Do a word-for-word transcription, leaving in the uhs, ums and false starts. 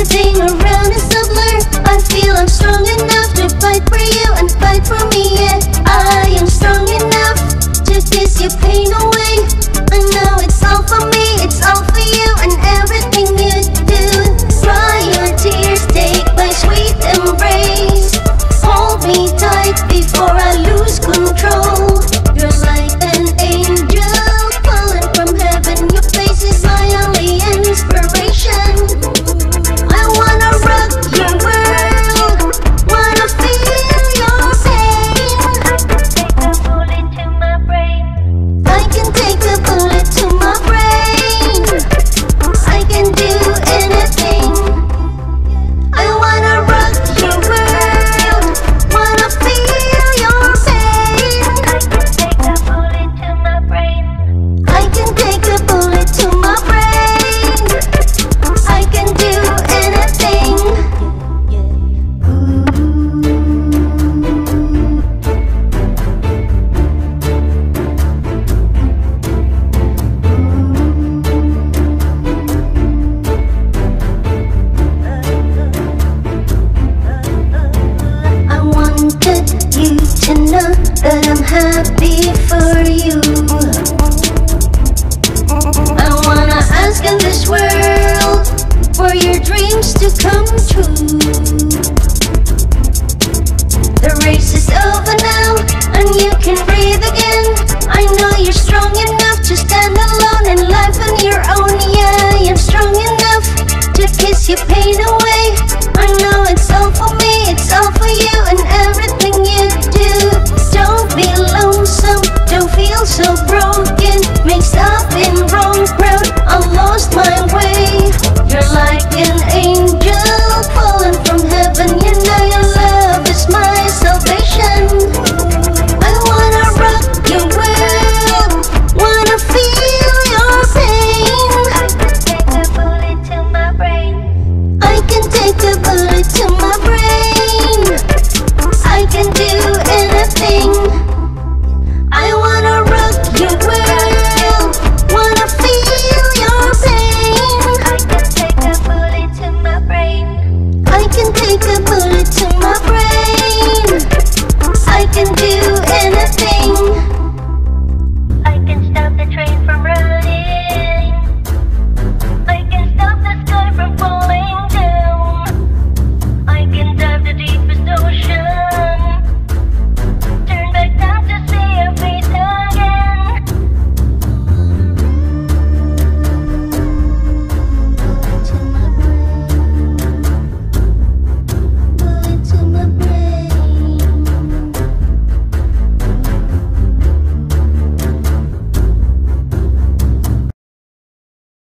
Everything around is a blur. I feel I'm strong enough to fight for you and fight for me, yeah. I am strong enough to kiss your pain away.